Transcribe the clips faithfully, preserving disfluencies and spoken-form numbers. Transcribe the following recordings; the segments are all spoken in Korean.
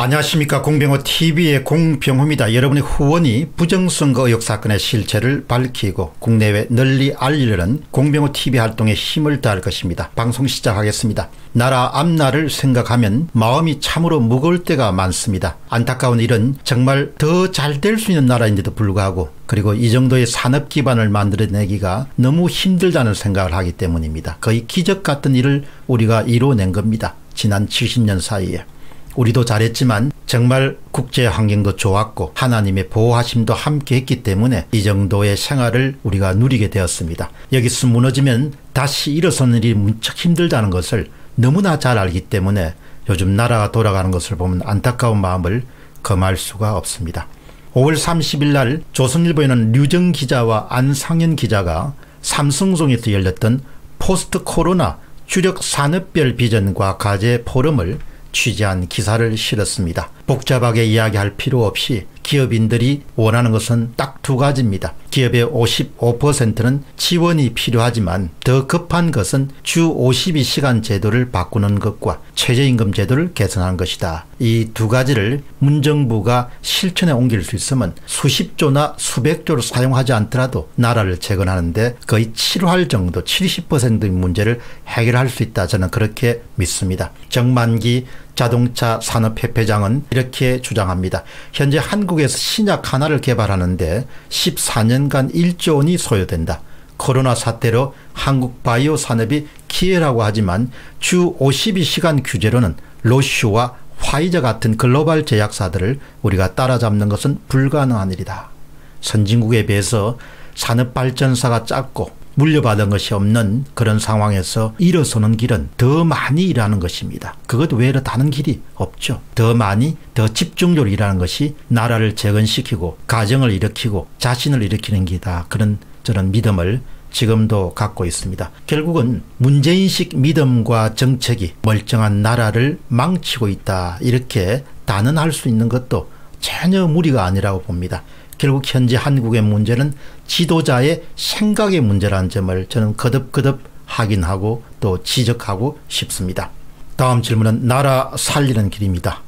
안녕하십니까. 공병호 티비의 공병호입니다. 여러분의 후원이 부정선거 의혹 사건의 실체를 밝히고 국내외 널리 알리려는 공병호 티비 활동에 힘을 다할 것입니다. 방송 시작하겠습니다. 나라 앞날을 생각하면 마음이 참으로 무거울 때가 많습니다. 안타까운 일은 정말 더 잘 될 수 있는 나라인데도 불구하고 그리고 이 정도의 산업 기반을 만들어내기가 너무 힘들다는 생각을 하기 때문입니다. 거의 기적 같은 일을 우리가 이뤄낸 겁니다. 지난 칠십 년 사이에. 우리도 잘했지만 정말 국제 환경도 좋았고 하나님의 보호하심도 함께 했기 때문에 이 정도의 생활을 우리가 누리게 되었습니다. 여기서 무너지면 다시 일어서는 일이 무척 힘들다는 것을 너무나 잘 알기 때문에 요즘 나라가 돌아가는 것을 보면 안타까운 마음을 금할 수가 없습니다. 오월 삼십일 날 조선일보에는 류정 기자와 안상현 기자가 삼성동에서 열렸던 포스트 코로나 주력 산업별 비전과 과제 포럼을 취재한 기사를 실었습니다. 복잡하게 이야기할 필요 없이 기업인들이 원하는 것은 딱 두 가지입니다. 기업의 오십오 퍼센트는 지원이 필요하지만 더 급한 것은 주 오십이 시간 제도를 바꾸는 것과 최저임금 제도를 개선하는 것이다. 이 두 가지를 문정부가 실천에 옮길 수 있으면 수십조나 수백조를 사용하지 않더라도 나라를 재건하는 데 거의 칠할 정도 칠십 퍼센트의 문제를 해결할 수 있다. 저는 그렇게 믿습니다. 정만기 자동차 산업협회장은 이렇게 주장합니다. 현재 한국에서 신약 하나를 개발하는데 십사 년간 일조 원이 소요된다. 코로나 사태로 한국 바이오 산업이 기회라고 하지만 주 오십이 시간 규제로는 로슈와 화이자 같은 글로벌 제약사들을 우리가 따라잡는 것은 불가능한 일이다. 선진국에 비해서 산업발전사가 작고 물려받은 것이 없는 그런 상황에서 일어서는 길은 더 많이 일하는 것입니다. 그것 외로 다른 길이 없죠. 더 많이 더 집중적으로 일하는 것이 나라를 재건시키고 가정을 일으키고 자신을 일으키는 길이다. 그런 저런 믿음을 지금도 갖고 있습니다. 결국은 문재인식 믿음과 정책이 멀쩡한 나라를 망치고 있다. 이렇게 단언할 수 있는 것도 전혀 무리가 아니라고 봅니다. 결국 현재 한국의 문제는 지도자의 생각의 문제라는 점을 저는 거듭거듭 확인하고 또 지적하고 싶습니다. 다음 질문은 나라 살리는 길입니다.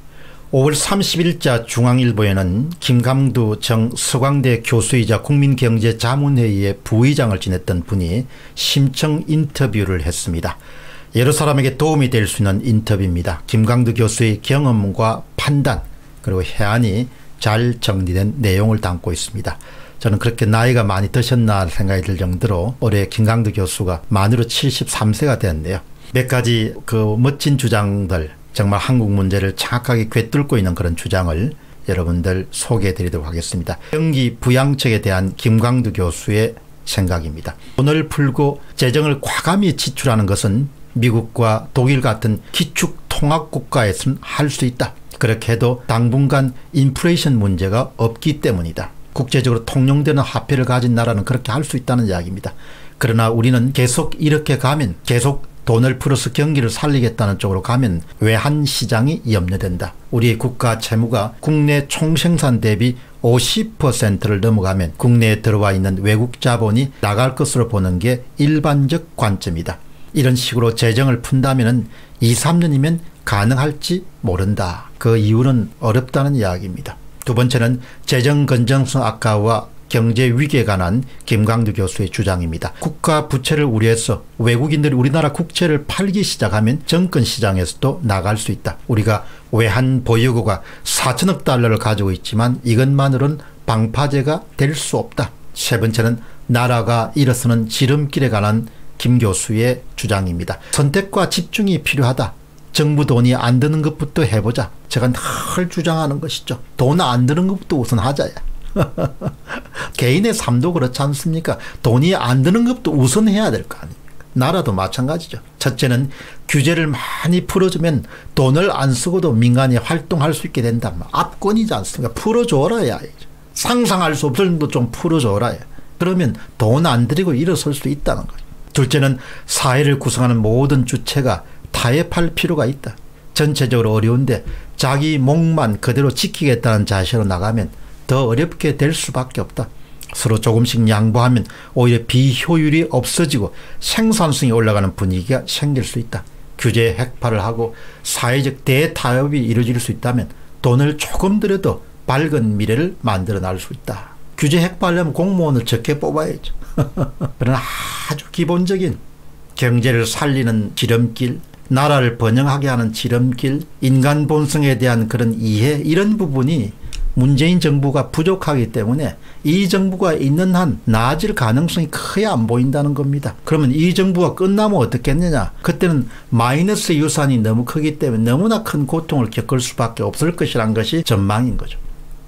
오월 삼십일자 중앙일보에는 김광두 정 서강대 교수이자 국민경제자문회의의 부의장을 지냈던 분이 심층 인터뷰를 했습니다. 여러 사람에게 도움이 될 수 있는 인터뷰입니다. 김광두 교수의 경험과 판단 그리고 해안이 잘 정리된 내용을 담고 있습니다. 저는 그렇게 나이가 많이 드셨나 생각이 들 정도로 올해 김광두 교수가 만으로 칠십삼 세가 되었네요. 몇 가지 그 멋진 주장들 정말 한국 문제를 정확하게 꿰뚫고 있는 그런 주장을 여러분들 소개해 드리도록 하겠습니다. 경기 부양책에 대한 김광두 교수의 생각입니다. 돈을 풀고 재정을 과감히 지출하는 것은 미국과 독일 같은 기축통합국가에서는 할 수 있다. 그렇게 해도 당분간 인플레이션 문제가 없기 때문이다. 국제적으로 통용되는 화폐를 가진 나라는 그렇게 할 수 있다는 이야기입니다. 그러나 우리는 계속 이렇게 가면 계속 돈을 풀어서 경기를 살리겠다는 쪽으로 가면 외환 시장이 염려된다. 우리의 국가 채무가 국내 총생산 대비 오십 퍼센트를 넘어가면 국내에 들어와 있는 외국 자본이 나갈 것으로 보는 게 일반적 관점이다. 이런 식으로 재정을 푼다면 이, 삼 년이면 가능할지 모른다. 그 이유는 어렵다는 이야기입니다. 두 번째는 재정 건전성 악화와 경제 위기에 관한 김광두 교수의 주장입니다. 국가 부채를 우려해서 외국인들이 우리나라 국채를 팔기 시작하면 정권 시장에서도 나갈 수 있다. 우리가 외환 보유고가 사천억 달러를 가지고 있지만 이것만으로는 방파제가 될 수 없다. 세 번째는 나라가 일어서는 지름길에 관한 김 교수의 주장입니다. 선택과 집중이 필요하다. 정부 돈이 안 드는 것부터 해보자. 제가 늘 주장하는 것이죠. 돈 안 드는 것부터 우선 하자야. 개인의 삶도 그렇지 않습니까? 돈이 안 드는 것부터 우선 해야 될 거 아닙니까? 나라도 마찬가지죠. 첫째는 규제를 많이 풀어주면 돈을 안 쓰고도 민간이 활동할 수 있게 된다. 압권이지 않습니까? 풀어줘라야. 상상할 수 없을 정도 좀 풀어줘라야. 그러면 돈 안 들이고 일어설 수 있다는 거죠. 둘째는 사회를 구성하는 모든 주체가 타협할 필요가 있다. 전체적으로 어려운데 자기 목만 그대로 지키겠다는 자세로 나가면 더 어렵게 될 수밖에 없다. 서로 조금씩 양보하면 오히려 비효율이 없어지고 생산성이 올라가는 분위기가 생길 수 있다. 규제 핵파를 하고 사회적 대타협이 이루어질 수 있다면 돈을 조금 들여도 밝은 미래를 만들어 날 수 있다. 규제 핵발려면 공무원을 적게 뽑아야죠. 그러나 아주 기본적인 경제를 살리는 지름길, 나라를 번영하게 하는 지름길, 인간 본성에 대한 그런 이해, 이런 부분이 문재인 정부가 부족하기 때문에 이 정부가 있는 한 나아질 가능성이 크게 안 보인다는 겁니다. 그러면 이 정부가 끝나면 어떻겠느냐. 그때는 마이너스 유산이 너무 크기 때문에 너무나 큰 고통을 겪을 수밖에 없을 것이란 것이 전망인 거죠.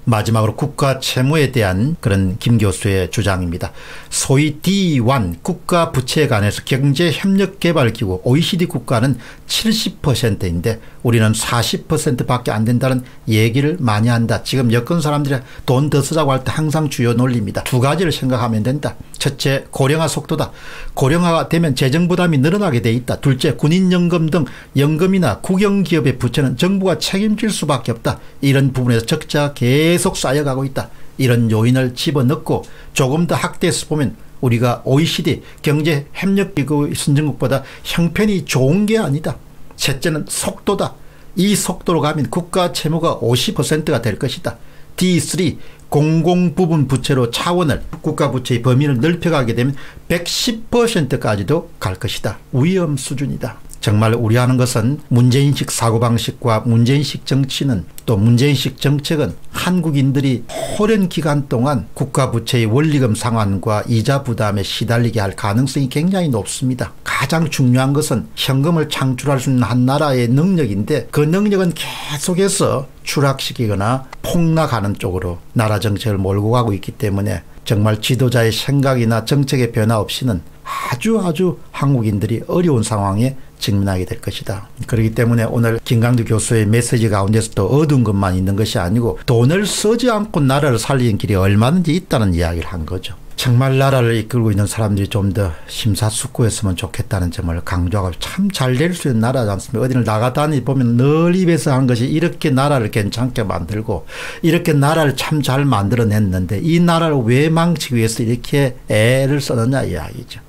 마지막으로 국가 채무에 대한 그런 김 교수의 주장입니다. 소위 디 원 국가 부채에 관해서 경제협력개발기구 오이시디 국가는 칠십 퍼센트인데 우리는 사십 퍼센트밖에 안 된다는 얘기를 많이 한다. 지금 여권 사람들이 돈 더 쓰자고 할 때 항상 주요 논리입니다. 두 가지를 생각하면 된다. 첫째, 고령화 속도다. 고령화가 되면 재정부담이 늘어나게 돼 있다. 둘째, 군인연금 등 연금이나 국영기업의 부채는 정부가 책임질 수밖에 없다. 이런 부분에서 적자 계획 계속 쌓여가고 있다. 이런 요인을 집어넣고 조금 더 확대해서 보면 우리가 오이시디 경제협력기구 선진국보다 형편이 좋은 게 아니다. 셋째는 속도다. 이 속도로 가면 국가 채무가 오십 퍼센트가 될 것이다. 디 쓰리 공공부분 부채로 차원을, 국가 부채의 범위를 넓혀가게 되면 백십 퍼센트까지도 갈 것이다. 위험 수준이다. 정말 우려하는 것은 문재인식 사고방식과 문재인식 정치는, 또 문재인식 정책은 한국인들이 오랜 기간 동안 국가 부채의 원리금 상환과 이자 부담에 시달리게 할 가능성이 굉장히 높습니다. 가장 중요한 것은 현금을 창출할 수 있는 한 나라의 능력인데 그 능력은 계속해서 추락시키거나 폭락하는 쪽으로 나라 정책을 몰고 가고 있기 때문에 정말 지도자의 생각이나 정책의 변화 없이는 아주 아주 한국인들이 어려운 상황에 직면하게 될 것이다. 그렇기 때문에 오늘 김광두 교수의 메시지 가운데서 또 어두운 것만 있는 것이 아니고 돈을 쓰지 않고 나라를 살리는 길이 얼마든지 있다는 이야기를 한 거죠. 정말 나라를 이끌고 있는 사람들이 좀 더 심사숙고했으면 좋겠다는 점을 강조하고, 참 잘 될 수 있는 나라지 않습니까? 어디를 나가다니 보면 늘 입에서 한 것이 이렇게 나라를 괜찮게 만들고 이렇게 나라를 참 잘 만들어냈는데 이 나라를 왜 망치기 위해서 이렇게 애를 써느냐 이야기죠.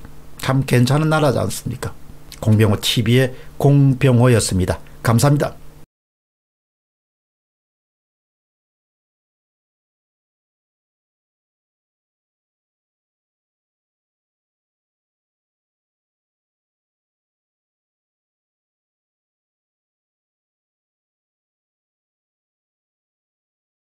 참 괜찮은 나라지 않습니까? 공병호 티비의 공병호였습니다. 감사합니다.